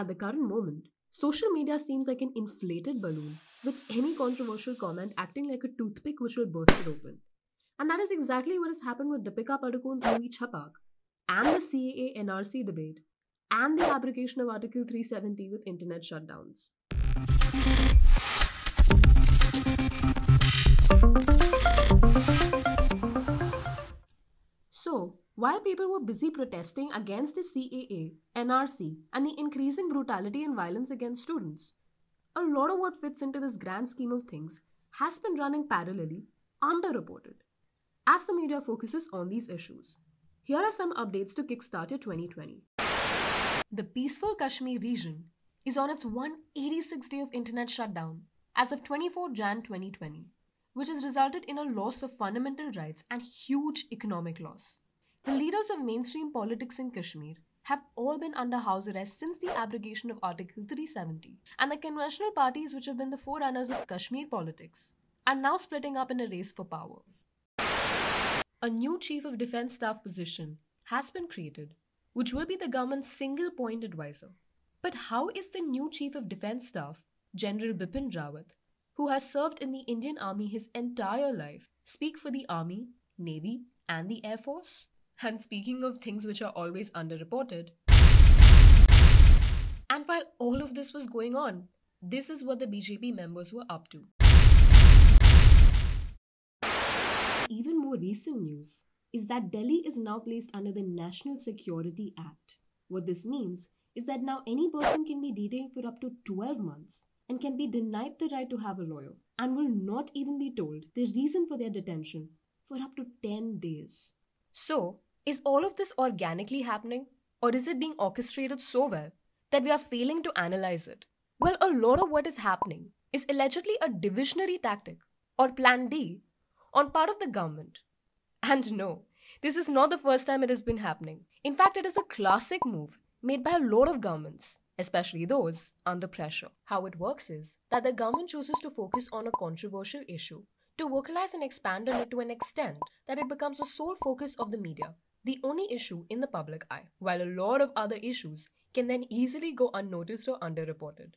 At the current moment, social media seems like an inflated balloon, with any controversial comment acting like a toothpick which will burst it open. And that is exactly what has happened with Deepika Padukone's movie Chhapaak, and the CAA-NRC debate, and the application of Article 370 with internet shutdowns. So, while people were busy protesting against the CAA, NRC, and the increasing brutality and violence against students, a lot of what fits into this grand scheme of things has been running parallelly, underreported, as the media focuses on these issues. Here are some updates to kickstart your 2020. The peaceful Kashmir region is on its 186th day of internet shutdown as of 24 Jan 2020, which has resulted in a loss of fundamental rights and huge economic loss. The leaders of mainstream politics in Kashmir have all been under house arrest since the abrogaton of Article 370, and the conventional parties, which have been the forerunners of Kashmir politics, are now splitting up in a race for power. A new Chief of Defence Staff position has been created, which will be the government's single point advisor. But how is the new Chief of Defence Staff, General Bipin Rawat, who has served in the Indian Army his entire life, speak for the Army, Navy, and the Air Force? And speaking of things which are always underreported, and while all of this was going on, this is what the BJP members were up to. Even more recent news is that Delhi is now placed under the National Security Act. What this means is that now any person can be detained for up to 12 months and can be denied the right to have a lawyer, and will not even be told the reason for their detention for up to 10 days. So, is all of this organically happening, or is it being orchestrated so well that we are failing to analyze it? Well, a lot of what is happening is allegedly a divisionary tactic or plan D on part of the government. And no, this is not the first time it has been happening. In fact, it is a classic move made by a lot of governments, especially those under pressure. How it works is that the government chooses to focus on a controversial issue, to vocalize and expand on it to an extent that it becomes the sole focus of the media, the only issue in the public eye, while a lot of other issues can then easily go unnoticed or underreported.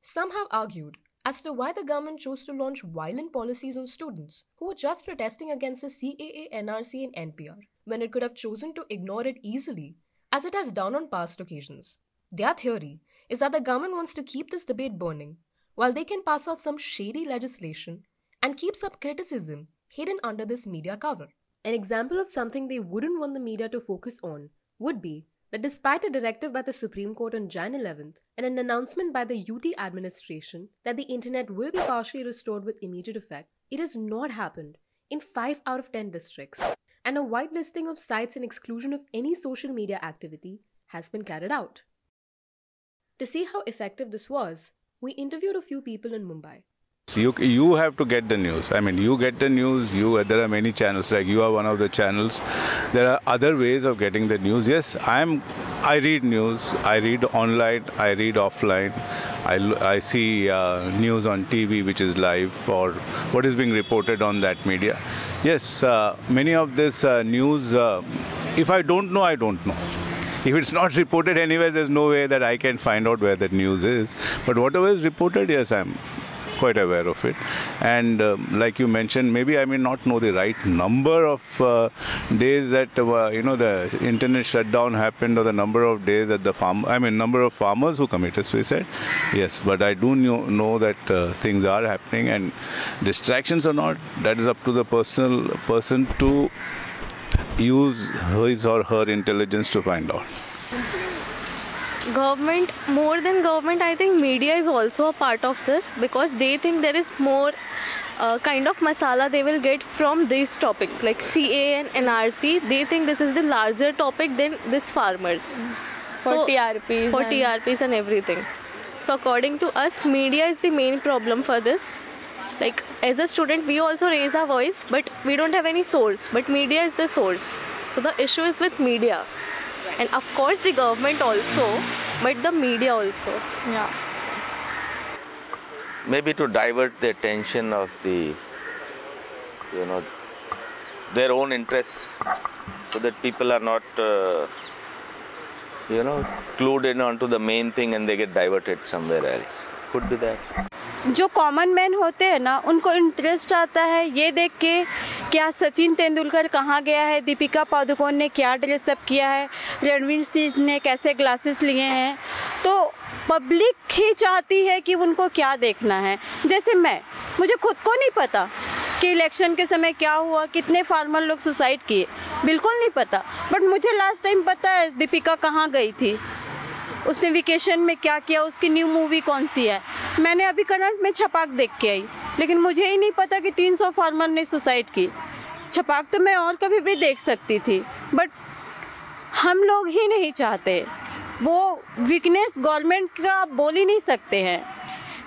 Some have argued as to why the government chose to launch violent policies on students who were just protesting against the CAA, NRC and NPR, when it could have chosen to ignore it easily, as it has done on past occasions. Their theory is that the government wants to keep this debate burning, while they can pass off some shady legislation and keeps up criticism hidden under this media cover. An example of something they wouldn't want the media to focus on would be that despite a directive by the Supreme Court on Jan 11th and an announcement by the UT administration that the internet will be partially restored with immediate effect, it has not happened in 5 out of 10 districts, and a whitelisting of sites and exclusion of any social media activity has been carried out. To see how effective this was, we interviewed a few people in Mumbai. You have to get the news. I mean, you get the news. There are many channels. Like, you are one of the channels. There are other ways of getting the news. Yes, I read news. I read online. I read offline. I see news on TV, which is live, or what is being reported on that media. Yes, many of this news. If I don't know, I don't know. If it's not reported anywhere, there's no way that I can find out where that news is. But whatever is reported, yes, I'm quite aware of it. And like you mentioned, maybe I may not know the right number of days that the internet shutdown happened, or the number of days that number of farmers who committed suicide. Yes, but I do know that things are happening, and distractions or not, that is up to the person to use his or her intelligence to find out. Government, more than government, I think media is also a part of this, because they think there is more kind of masala they will get from these topics like CAA and NRC. They think this is the larger topic than this farmers. For TRPs and everything. So according to us, media is the main problem for this. Like, as a student, we also raise our voice, but we don't have any source. But media is the source. So the issue is with media. And of course the government also, but the media also. Yeah. Maybe to divert the attention of the, their own interests, so that people are not you know, clued in onto the main thing and they get diverted somewhere else. Could be that. जो common man होते हैं ना, उनको interest आता है ये देख के क्या सचिन तेंदुलकर कहाँ गया है, दीपिका पादुकोण ने क्या ड्रेसअप किया है, रणवीर सिंह ने कैसे ग्लासेस लिए हैं। तो पब्लिक ही चाहती है कि उनको क्या देखना है। जैसे मुझे खुद को नहीं पता कि इलेक्शन के समय क्या हुआ, कितने फार्मर लोग सुसाइड किए, बिल्कुल नहीं पता। बट मुझे लास्ट टाइम पता है दीपिका कहाँ गई थी, उसने वेकेशन में क्या किया, उसकी न्यू मूवी कौन सी है। मैंने अभी करंट में छपाक देख के आई, लेकिन मुझे ही नहीं पता कि 300 फार्मर ने सुसाइड की। छपाक तो मैं और कभी भी देख सकती थी, बट हम लोग ही नहीं चाहते। वो वीकनेस गवर्नमेंट का बोल ही नहीं सकते हैं,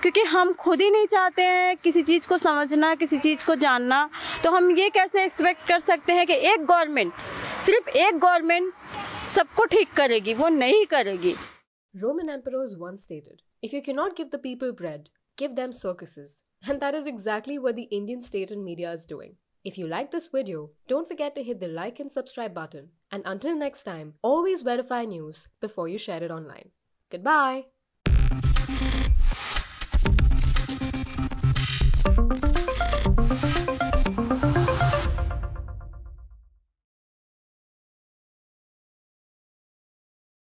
क्योंकि हम खुद ही नहीं चाहते हैं किसी चीज़ को समझना, किसी चीज़ को जानना। तो हम ये कैसे एक्सपेक्ट कर सकते हैं कि एक गवर्नमेंट, सिर्फ एक गवर्नमेंट सबको ठीक करेगी? वो नहीं करेगी। Roman emperors once stated, "If you cannot give the people bread, give them circuses." And that is exactly what the Indian state and media is doing. If you like this video, don't forget to hit the like and subscribe button. And until next time, always verify news before you share it online. Goodbye.